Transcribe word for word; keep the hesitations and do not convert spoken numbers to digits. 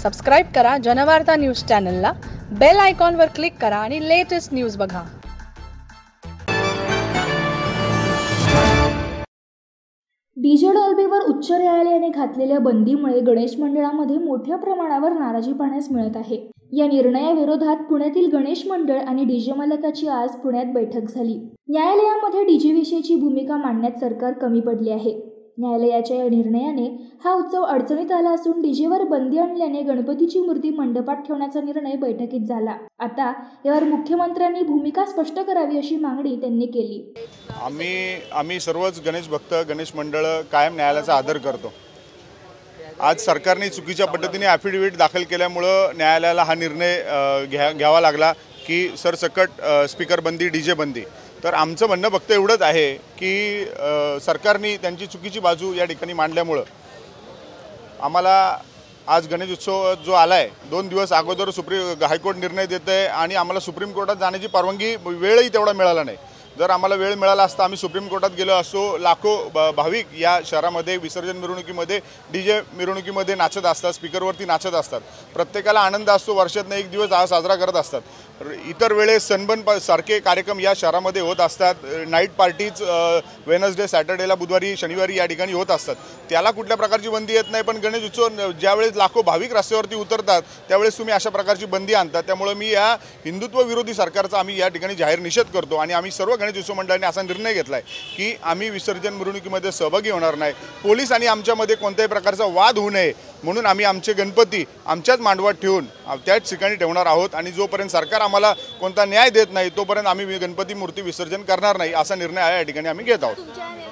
Subscribe करा Janvarta news चॅनलला, bell आयकॉनवर क्लिक करा आणि लेटेस्ट न्यूज बघा। डीजे डॉल्बीवर उच्च न्यायालयाने घातलेल्या बंदीमुळे गणेश मंडळामध्ये मोठ्या प्रमाणावर नाराजी पाहण्यास मिळत आहे। या निर्णयाविरोधात पुण्यातील गणेश मंडळ आणि डीजे मालकाची आज पुण्यात बैठक झाली। न्यायालयामध्ये डीजे विषयीची भूमिका मांडण्यात सरकार कमी पडले आहे। न्यायालयाच्या या निर्णयाने हा उत्सव अडचणीत आला असून डीजेवर बंदी आणल्याने गणपतीची मूर्ती मंडपात ठेवण्याचा निर्णय बैठकीत झाला। आता यावर मुख्यमंत्र्यांनी भूमिका स्पष्ट करावी अशी मागणी त्यांनी केली। आम्ही आम्ही सर्वच गणेश भक्त गणेश मंडळ कायम न्यायालयाचा आदर करतो। आज सरकारने चुकीच्या पद्धतीने ॲफिडेव्हिट दाखल केल्यामुळे न्यायालयाला हा निर्णय घ्यावा लागला की सरसकट स्पीकर बंदी डीजे बंदी। तर आमचं म्हणणं फक्त एवढंच आहे की सरकारने त्यांची चुकीची बाजू या ठिकाणी मांडल्यामुळे आम्हाला आज गणेश उत्सव जो आला आहे दोन दिवस अगोदर सुप्रीम हायकोर्ट निर्णय देते आहे आणि आम्हाला सुप्रीम कोर्टात जाण्याची परवानगी वेळही तेवढा मिळाला नाही। जर आम्हाला वेळ मिळाला असता आम्ही सुप्रीम कोर्टात गेलो असतो। लाखो भाविक या शहरामध्ये विसर्जन मिरवणुकीमध्ये डीजे मिरवणुकीमध्ये नाचत असतात, स्पीकरवरती नाचत असतात। प्रत्येकाला आनंद असतो, वर्षातनं एक दिवस हा साजरा करत असतात। इतर वेळेस सनबन सारखे कार्यक्रम या शहरामध्ये होत असतात, नाईट पार्टीज वेनसडे सॅटर्डेला बुधवारी शनिवारी या ठिकाणी होत असतात। त्याला कुठल्या प्रकारची बंदी येत नाही, पण गणेश उत्सव ज्यावेळेस लाखो भाविक रस्त्यावरती उतरतात त्यावेळेस तुम्ही अशा प्रकारची बंदी आणता। त्यामुळे मी या हिंदुत्व विरोधी सरकारचा आम्ही या ठिकाणी जाहीर निषेध करतो आणि आम्ही सर्व गणेश उत्सव मंडळाने असा निर्णय घेतला आहे की आम्ही विसर्जन मिरवणुकीमध्ये सहभागी होणार नाही। पोलीस आणि आमच्यामध्ये कोणत्याही प्रकारचा वाद होऊ नये म्हणून आम्ही आमचे गणपती आमच्याच मांडवात ठेवून त्याच ठिकाणी ठेवणार आहोत आणि जोपर्यंत सरकार आम्हाला कोणता न्याय देत नाही तोपर्यंत आम्ही गणपती मूर्ती विसर्जन करणार नाही, असा निर्णय या ठिकाणी आम्ही घेत आहोत।